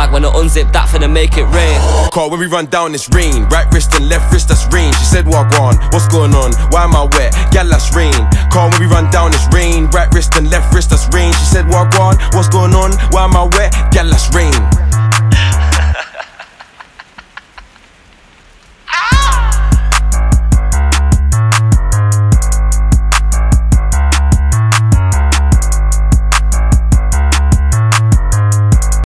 bag when I unzip that finna make it rain. Cause when we run down it's rain, right wrist and left wrist that's rain. She said wagwan, what's going on, why am I wet, gal that's rain. Cause when we run down it's rain, right wrist and left wrist that's rain. She said wagwan, what's going on, why am I wet, gal that's rain.